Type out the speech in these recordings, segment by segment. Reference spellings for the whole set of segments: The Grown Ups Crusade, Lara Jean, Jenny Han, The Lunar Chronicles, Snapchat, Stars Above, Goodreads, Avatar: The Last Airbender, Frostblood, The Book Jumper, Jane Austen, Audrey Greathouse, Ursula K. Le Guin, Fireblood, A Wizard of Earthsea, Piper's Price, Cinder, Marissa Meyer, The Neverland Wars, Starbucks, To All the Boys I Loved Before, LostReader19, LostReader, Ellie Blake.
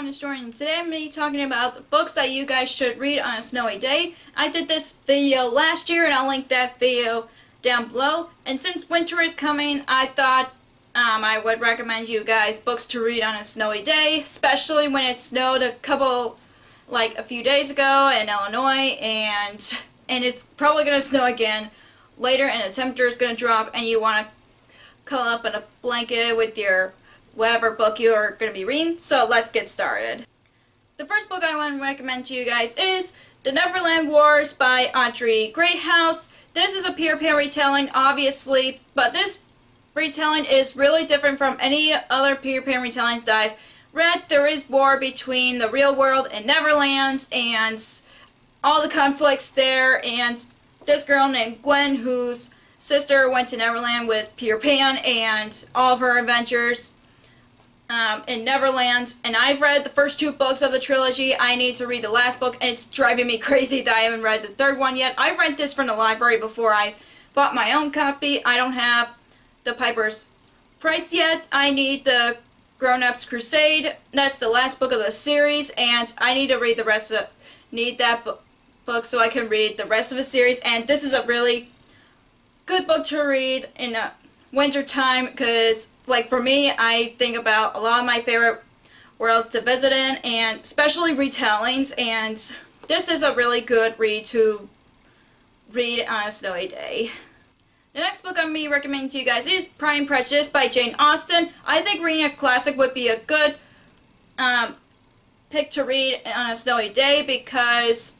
One Historian. Today I'm going to be talking about the books that you guys should read on a snowy day. I did this video last year and I'll link that video down below. And since winter is coming, I thought I would recommend you guys books to read on a snowy day, especially when it snowed a few days ago in Illinois, and it's probably going to snow again later and the temperature is going to drop and you want to curl up in a blanket with your whatever book you're going to be reading. So let's get started. The first book I want to recommend to you guys is The Neverland Wars by Audrey Greathouse. This is a peer-to-peer retelling, obviously, but this retelling is really different from any other peer-to-peer retellings that I've read. There is war between the real world and Neverland and all the conflicts there, and this girl named Gwen whose sister went to Neverland with Peter Pan and all of her adventures in Neverland. And I've read the first two books of the trilogy. I need to read the last book, and it's driving me crazy that I haven't read the third one yet. I read this from the library before I bought my own copy. I don't have the Piper's Price yet. I need the Grown Ups Crusade. That's the last book of the series, and I need to read the rest of that book so I can read the rest of the series. And this is a really good book to read in a winter time because, like, for me, I think about a lot of my favorite worlds to visit in, and especially retellings, and this is a really good read to read on a snowy day. The next book I'm going to be recommending to you guys is Pride and Prejudice by Jane Austen. I think reading a classic would be a good pick to read on a snowy day because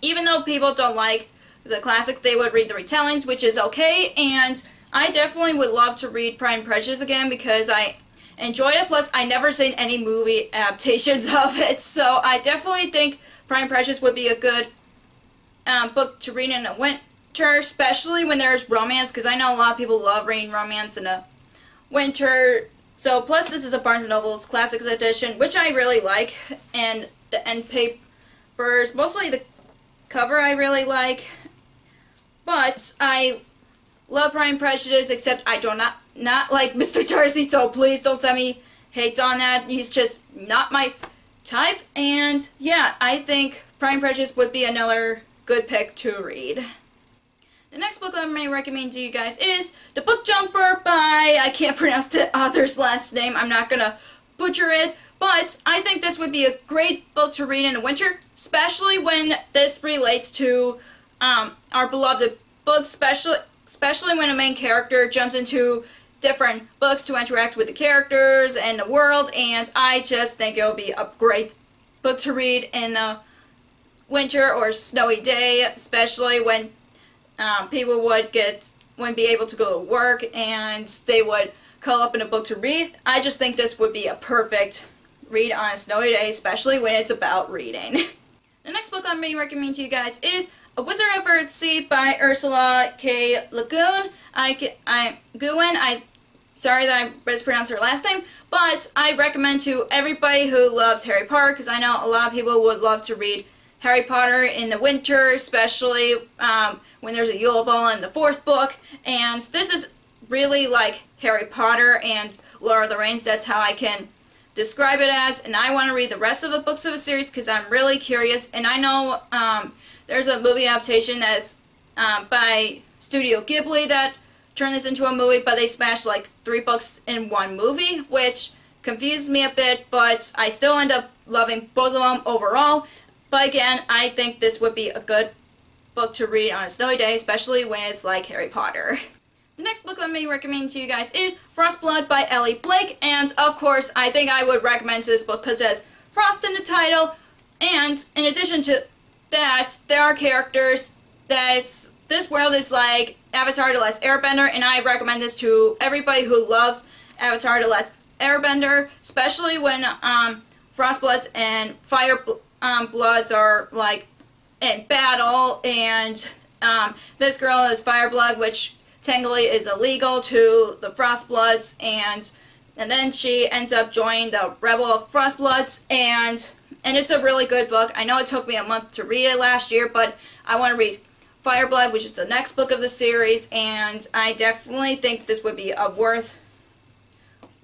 even though people don't like the classics, they would read the retellings, which is okay, and I definitely would love to read Pride and Prejudice again because I enjoyed it, plus I never seen any movie adaptations of it, so I definitely think Pride and Prejudice would be a good book to read in the winter, especially when there's romance, because I know a lot of people love reading romance in the winter. So, plus this is a Barnes & Noble's Classics edition, which I really like, and the end papers, mostly the cover I really like, but I love Pride and Prejudice, except I do not like Mr. Darcy, so please don't send me hates on that. He's just not my type. And yeah, I think Pride and Prejudice would be another good pick to read. The next book I'm going to recommend to you guys is The Book Jumper by, I can't pronounce the author's last name, I'm not going to butcher it, but I think this would be a great book to read in the winter, especially when this relates to our beloved books, especially when a main character jumps into different books to interact with the characters and the world, and I just think it would be a great book to read in a winter or snowy day, especially when people wouldn't be able to go to work and they would curl up in a book to read. I just think this would be a perfect read on a snowy day, especially when it's about reading. The next book I'm going to recommend to you guys is A Wizard of Earthsea by Ursula K. Le Guin. I'm sorry that I mispronounced her last name, but I recommend to everybody who loves Harry Potter, because I know a lot of people would love to read Harry Potter in the winter, especially when there's a Yule Ball in the fourth book, and this is really like Harry Potter and Lord of the Rings. That's how I can describe it as, and I want to read the rest of the books of the series because I'm really curious, and I know there's a movie adaptation that's by Studio Ghibli that turned this into a movie, but they smashed like 3 books in one movie, which confused me a bit, but I still end up loving both of them overall. But again, I think this would be a good book to read on a snowy day, especially when it's like Harry Potter. The next book I'm going to recommend to you guys is Frostblood by Ellie Blake, and of course I think I would recommend this book because it has frost in the title, and in addition to that, there are characters that this world is like Avatar: The Last Airbender, and I recommend this to everybody who loves Avatar: The Last Airbender, especially when Frostbloods and Firebloods are like in battle, and this girl is Fireblood, which technically is illegal to the Frostbloods, and then she ends up joining the Rebel of Frostbloods, and it's a really good book. I know it took me a month to read it last year, but I want to read Fireblood, which is the next book of the series, and I definitely think this would be a worth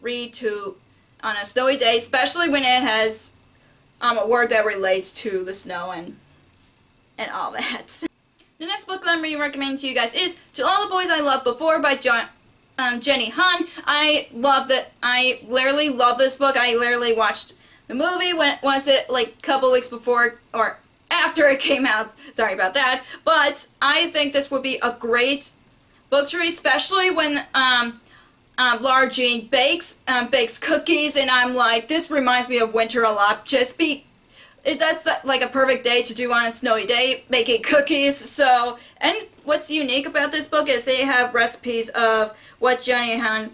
read to on a snowy day, especially when it has a word that relates to the snow and all that. The next book that I'm going to recommend to you guys is To All the Boys I Loved Before by Jenny Han. I literally love this book. I literally watched the movie when was it like a couple weeks before or after it came out. Sorry about that. But I think this would be a great book to read, especially when Lara Jean bakes cookies, and I'm like, this reminds me of winter a lot. That's a perfect day to do on a snowy day, making cookies. So, and what's unique about this book is they have recipes of what Jenny Han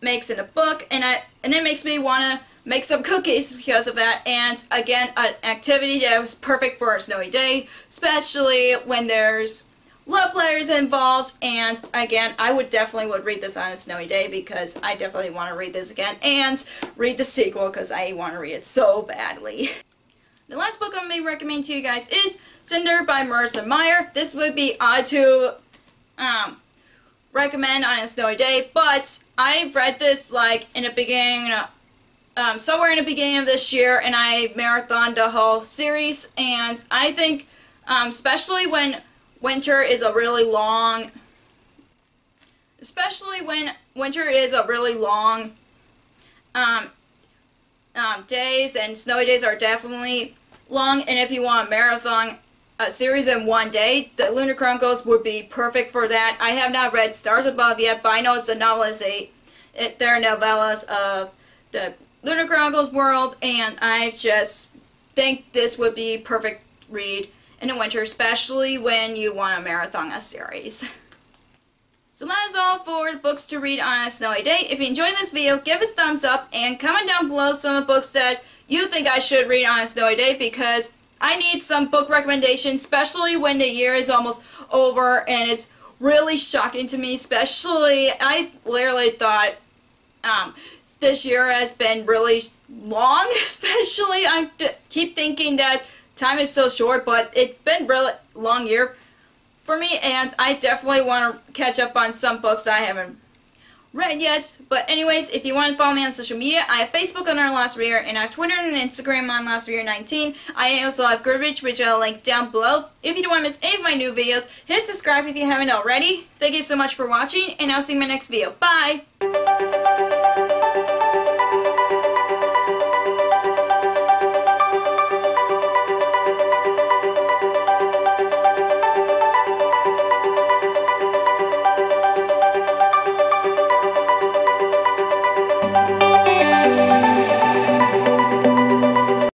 makes in a book, and it makes me want to make some cookies because of that. And again, an activity that was perfect for a snowy day, especially when there's love letters involved. And again, I would definitely read this on a snowy day because I definitely want to read this again and read the sequel because I want to read it so badly. The last book I'm going to recommend to you guys is Cinder by Marissa Meyer. This would be odd to recommend on a snowy day, but I read this like in the beginning, somewhere in the beginning of this year, and I marathoned the whole series. And I think, especially when winter is a really long days, and snowy days are definitely long, and if you want a marathon a series in one day, The Lunar Chronicles would be perfect for that. I have not read Stars Above yet, but I know it's a novelization. They're novellas of the Lunar Chronicles world, and I just think this would be perfect read in the winter, especially when you want a marathon a series. So that is all for books to read on a snowy day. If you enjoyed this video, give us a thumbs up and comment down below some of the books that you think I should read on a snowy day, because I need some book recommendations, especially when the year is almost over, and it's really shocking to me, especially I literally thought this year has been really long, especially I keep thinking that time is so short, but it's been a really long year for me, and I definitely want to catch up on some books I haven't read yet. But anyways, if you want to follow me on social media, I have Facebook under LostReader, and I have Twitter and Instagram on LostReader19. I also have Goodreads, which I'll link down below. If you don't want to miss any of my new videos, hit subscribe if you haven't already. Thank you so much for watching, and I'll see you in my next video. Bye!